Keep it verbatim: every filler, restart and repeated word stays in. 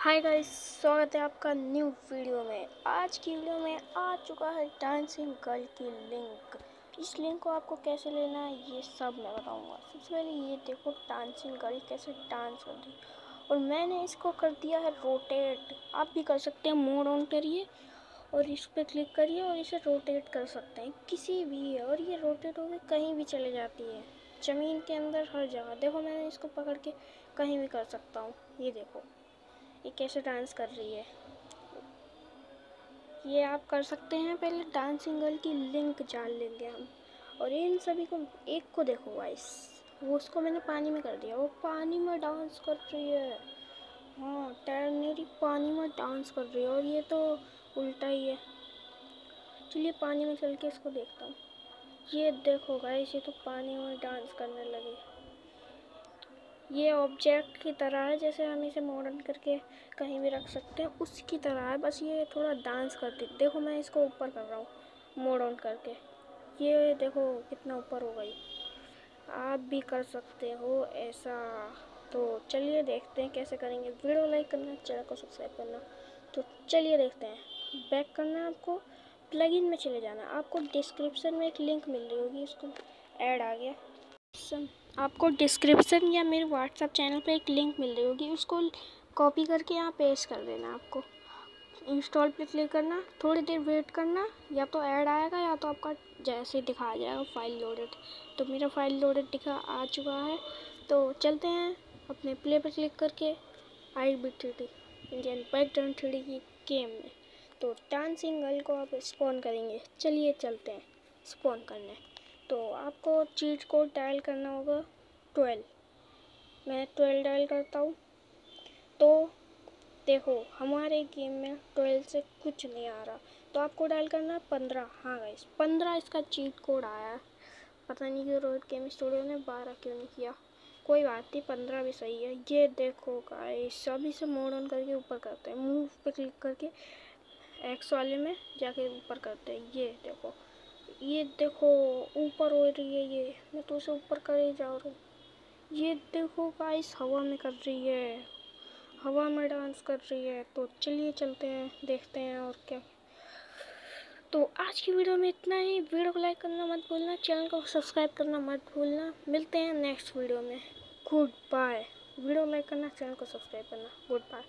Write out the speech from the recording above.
Hi guys, स्वागत है आपका न्यू वीडियो में। आज की वीडियो में आ चुका है डांसिंग गर्ल की लिंक। इस लिंक को आपको कैसे लेना है ये सब मैं बताऊंगा। सबसे पहले ये देखो, डांसिंग गर्ल कैसे डांस कर दी और मैंने इसको कर दिया है रोटेट। आप भी कर सकते हैं, मोड ऑन करिए और इस पर क्लिक करिए और इसे रोटेट कर सकते हैं किसी भी, और ये रोटेट होकर कहीं भी चले जाती है, ज़मीन के अंदर हर जगह। देखो मैंने इसको पकड़ के कहीं भी कर सकता हूँ। ये देखो ये कैसे डांस कर रही है। ये आप कर सकते हैं। पहले डांसिंग गर्ल की लिंक जान लेंगे हम और इन सभी को, एक को देखो गाइस, वो उसको मैंने पानी में कर दिया, वो पानी में डांस कर रही है। हाँ, टर्नरी पानी में डांस कर रही है और ये तो उल्टा ही है। चलिए पानी में चल के इसको देखता हूँ। ये देखो गाइस, ये तो पानी में डांस करने लगी। ये ऑब्जेक्ट की तरह है, जैसे हम इसे मॉडर्न करके कहीं भी रख सकते हैं उसकी तरह है, बस ये थोड़ा डांस करती। देखो मैं इसको ऊपर कर रहा हूँ मॉडर्न करके। ये देखो कितना ऊपर हो गई। आप भी कर सकते हो ऐसा। तो चलिए देखते हैं कैसे करेंगे। वीडियो लाइक करना, चैनल को सब्सक्राइब करना। तो चलिए देखते हैं। बैक करना आपको, प्लगइन में चले जाना। आपको डिस्क्रिप्शन में एक लिंक मिल रही होगी, इसको ऐड आ गया। आपको डिस्क्रिप्शन या मेरे व्हाट्सएप चैनल पे एक लिंक मिल रही होगी, उसको कॉपी करके यहाँ पेस्ट कर देना। आपको इंस्टॉल पे क्लिक करना, थोड़ी देर वेट करना, या तो ऐड आएगा या तो आपका जैसे दिखा जाएगा फाइल लोडेड। तो मेरा फाइल लोडेड दिखा आ चुका है। तो चलते हैं अपने प्ले पे क्लिक करके I B three D Indian bike driving three D की गेम में। तो डांसिंग गर्ल को आप स्पॉन करेंगे। चलिए चलते हैं स्पॉन करने। तो आपको चीट को डायल करना होगा ट्वेल्व। मैं ट्वेल्व डायल करता हूँ तो देखो हमारे गेम में ट्वेल्व से कुछ नहीं आ रहा। तो आपको डायल करना है पंद्रह। हाँ गाइस, पंद्रह इसका चीट कोड आया है। पता नहीं कि रोहित गेमिंग स्टूडियो ने बारह क्यों नहीं किया, कोई बात नहीं, पंद्रह भी सही है। ये देखो गाइस, सभी से मोड ऑन करके ऊपर करते हैं, मूव पे क्लिक करके एक्स वाले में जाके ऊपर करते हैं। ये देखो ये देखो ऊपर हो रही है। ये मैं तो उसे ऊपर कर ही जा रहा हूँ। ये देखो गाइस हवा में कर रही है, हवा में डांस कर रही है। तो चलिए चलते हैं, देखते हैं और क्या। तो आज की वीडियो में इतना ही। वीडियो को लाइक करना मत भूलना, चैनल को सब्सक्राइब करना मत भूलना। मिलते हैं नेक्स्ट वीडियो में। Good bye. वीडियो लाइक करना, चैनल को सब्सक्राइब करना। Good bye.